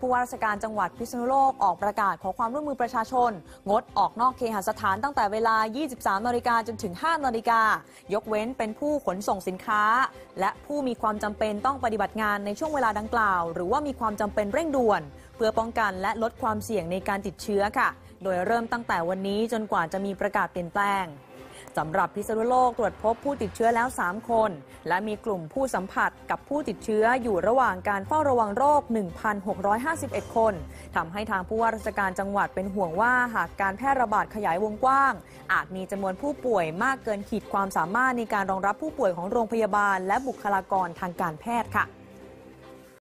ผู้ว่าราชการจังหวัดพิษณุโลกออกประกาศขอความร่วมมือประชาชนงดออกนอกเคหสถานตั้งแต่เวลา 23 นาฬิกาจนถึง 5 นาฬิกายกเว้นเป็นผู้ขนส่งสินค้าและผู้มีความจำเป็นต้องปฏิบัติงานในช่วงเวลาดังกล่าวหรือว่ามีความจำเป็นเร่งด่วนเพื่อป้องกันและลดความเสี่ยงในการติดเชื้อค่ะโดยเริ่มตั้งแต่วันนี้จนกว่าจะมีประกาศเปลี่ยนแปลงสำหรับพิษณุโลกตรวจพบผู้ติดเชื้อแล้ว 3 คนและมีกลุ่มผู้สัมผัสกับผู้ติดเชื้ออยู่ระหว่างการเฝ้าระวังโรค 1,651 คนทำให้ทางผู้ว่าราชการจังหวัดเป็นห่วงว่าหากการแพร่ระบาดขยายวงกว้างอาจมีจำนวนผู้ป่วยมากเกินขีดความสามารถในการรองรับผู้ป่วยของโรงพยาบาลและบุคลากรทางการแพทย์ค่ะ